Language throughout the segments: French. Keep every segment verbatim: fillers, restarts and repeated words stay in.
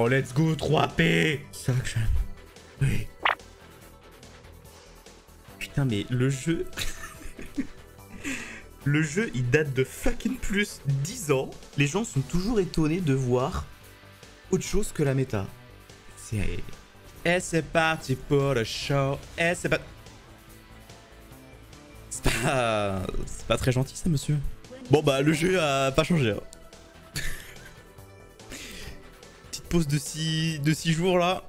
Oh, let's go, trois P. Ça va, Akshan. Oui. Putain, mais le jeu... le jeu, il date de fucking plus dix ans. Les gens sont toujours étonnés de voir autre chose que la méta. C'est... Et c'est parti pour le show. Et c'est pas... C'est pas... C'est pas très gentil, ça, monsieur. Bon, bah, le jeu a pas changé. Hein. Petite pause de six jours, là.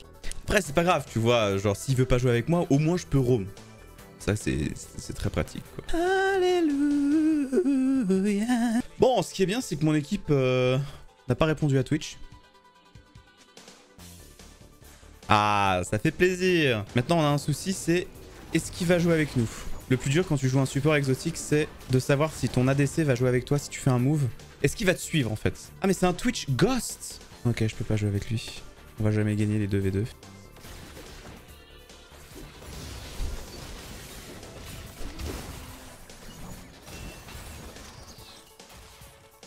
Après, c'est pas grave, tu vois. Genre, s'il veut pas jouer avec moi, au moins, je peux roam. Ça, c'est très pratique, quoi. Alléluia. Bon, ce qui est bien, c'est que mon équipe euh, n'a pas répondu à Twitch. Ah, ça fait plaisir. Maintenant, on a un souci, c'est est-ce qu'il va jouer avec nous? Le plus dur quand tu joues un support exotique, c'est de savoir si ton A D C va jouer avec toi, si tu fais un move. Est-ce qu'il va te suivre, en fait? Ah, mais c'est un Twitch Ghost. Ok, je peux pas jouer avec lui. On va jamais gagner les deux v deux.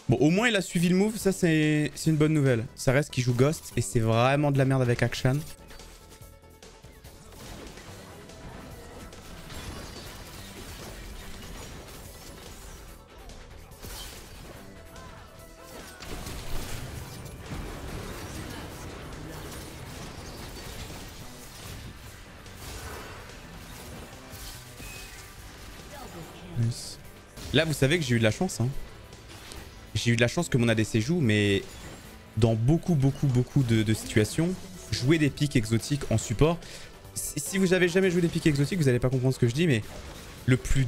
Bon, au moins il a suivi le move, ça c'est une bonne nouvelle. Ça reste qu'il joue Ghost et c'est vraiment de la merde avec Akshan. Nice. Là vous savez que j'ai eu de la chance, hein. J'ai eu de la chance que mon A D C joue, mais dans beaucoup, beaucoup, beaucoup de, de situations, jouer des pics exotiques en support. Si vous n'avez jamais joué des pics exotiques, vous n'allez pas comprendre ce que je dis, mais le plus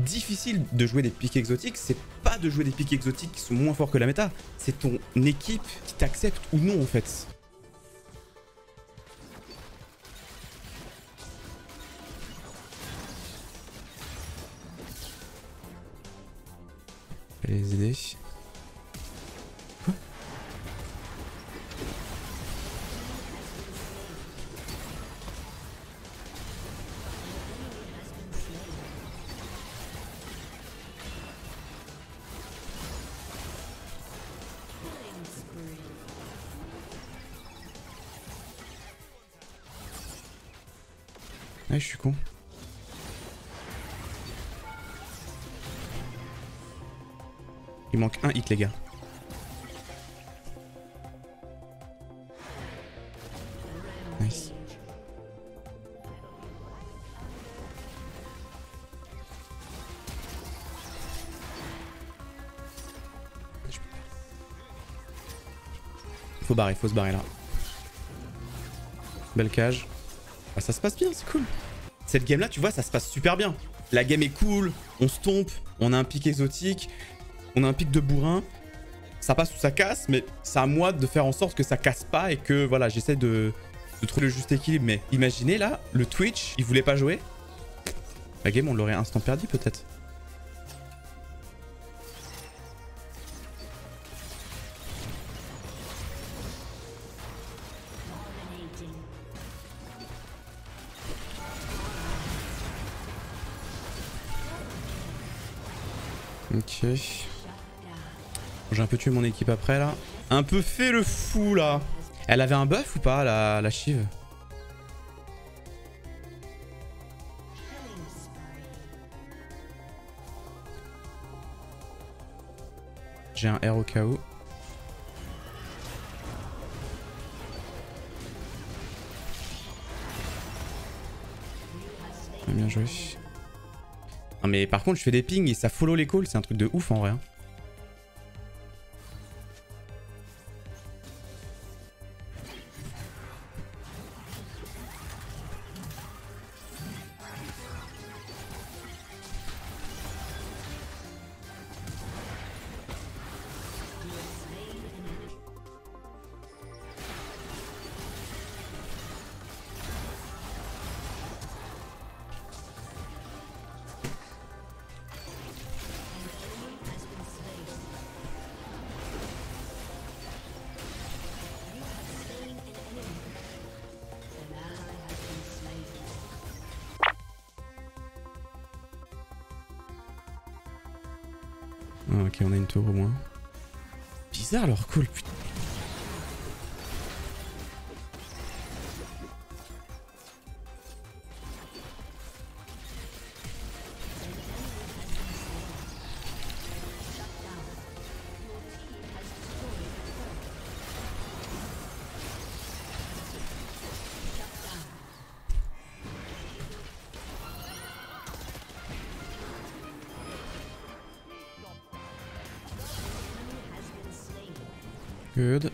difficile de jouer des pics exotiques, c'est pas de jouer des pics exotiques qui sont moins forts que la méta. C'est ton équipe qui t'accepte ou non, en fait. Les idées. Ah, je suis con. Il manque un hit, les gars. Nice. Faut barrer, faut se barrer là. Belle cage. Ah, ça se passe bien, c'est cool. Cette game là, tu vois, ça se passe super bien. La game est cool, on se tombe, on a un pic exotique, on a un pic de bourrin. Ça passe ou ça casse, mais c'est à moi de faire en sorte que ça casse pas et que voilà, j'essaie de, de trouver le juste équilibre. Mais imaginez là, le Twitch, il voulait pas jouer. La game, on l'aurait instant perdu peut-être. Ok. J'ai un peu tué mon équipe après là. Un peu fait le fou là. Elle avait un buff ou pas la, la Shiv? J'ai un R au cas où. Bien joué. Non mais par contre je fais des pings et ça follow les calls, c'est un truc de ouf en vrai. Ah, ok, on a une tour au moins. Bizarre leur call, putain. good.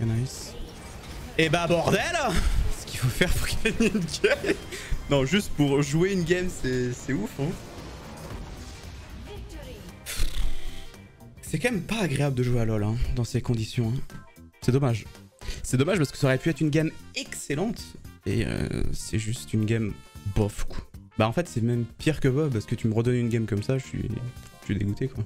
Ok, nice. Et bah bordel, ce qu'il faut faire pour gagner une game. Non, juste pour jouer une game, c'est ouf hein. C'est quand même pas agréable de jouer à LoL hein, dans ces conditions. Hein. C'est dommage. C'est dommage parce que ça aurait pu être une game excellente et euh, c'est juste une game bof quoi. Bah en fait c'est même pire que bof parce que tu me redonnes une game comme ça, je suis, je suis dégoûté quoi.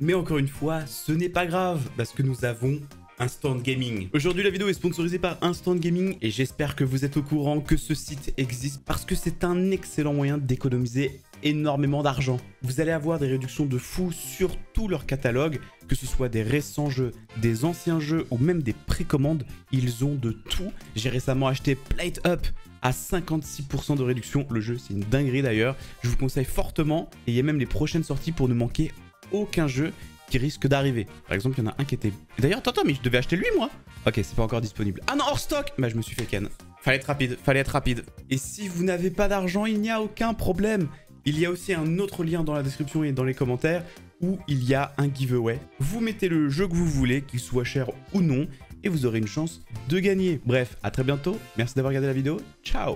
Mais encore une fois, ce n'est pas grave parce que nous avons Instant Gaming. Aujourd'hui la vidéo est sponsorisée par Instant Gaming et j'espère que vous êtes au courant que ce site existe parce que c'est un excellent moyen d'économiser énormément d'argent. Vous allez avoir des réductions de fou sur tout leur catalogue, que ce soit des récents jeux, des anciens jeux ou même des précommandes, ils ont de tout. J'ai récemment acheté Plate Up à cinquante-six pour cent de réduction, le jeu c'est une dinguerie d'ailleurs, je vous conseille fortement et il y a même les prochaines sorties pour ne manquer aucun jeu qui risque d'arriver. Par exemple, il y en a un qui était... D'ailleurs, attends, mais je devais acheter lui, moi. Ok, c'est pas encore disponible. Ah non, hors stock. Bah, je me suis fait ken. Fallait être rapide, fallait être rapide. Et si vous n'avez pas d'argent, il n'y a aucun problème. Il y a aussi un autre lien dans la description et dans les commentaires où il y a un giveaway. Vous mettez le jeu que vous voulez, qu'il soit cher ou non, et vous aurez une chance de gagner. Bref, à très bientôt. Merci d'avoir regardé la vidéo. Ciao.